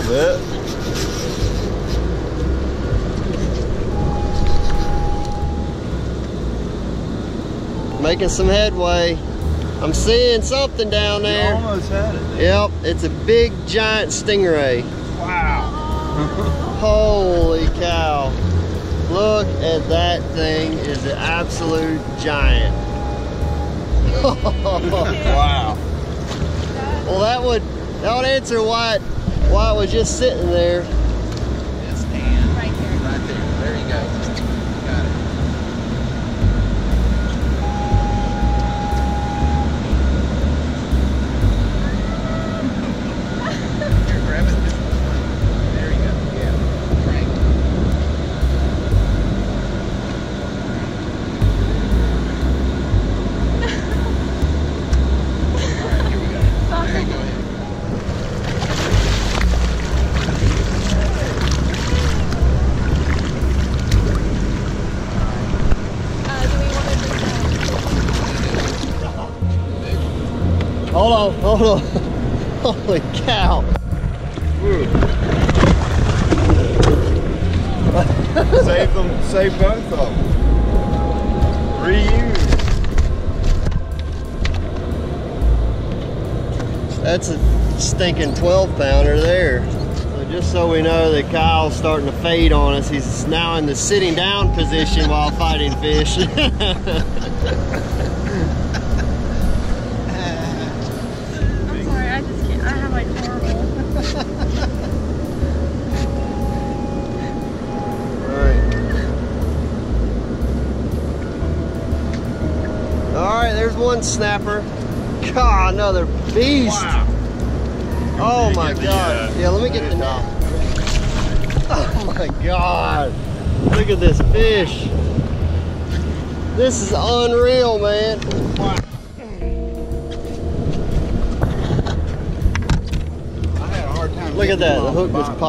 little bit. Making some headway. I'm seeing something down there. You almost had it, dude. Yep, it's a big giant stingray. Wow. Holy cow. Look at that thing, is an absolute giant. Wow. Well, that would answer why it was just sitting there. Yes, Dan. Right here. Right there. There you go. Got it. Here, grab it. There you go. Yeah. Right. All right, here we go. There you go. Ahead. Hold on, hold on. Holy cow. Save them, save both of them. Reuse. That's a stinking 12 pounder there. So just so we know that Kyle's starting to fade on us, he's now in the sitting down position while fighting fish. There's one snapper. God, another beast. Wow. Oh my God. Yeah, let me get the knob. Oh my God. Look at this fish. This is unreal, man. Wow. I had a hard time. Look at that. The hook just popped.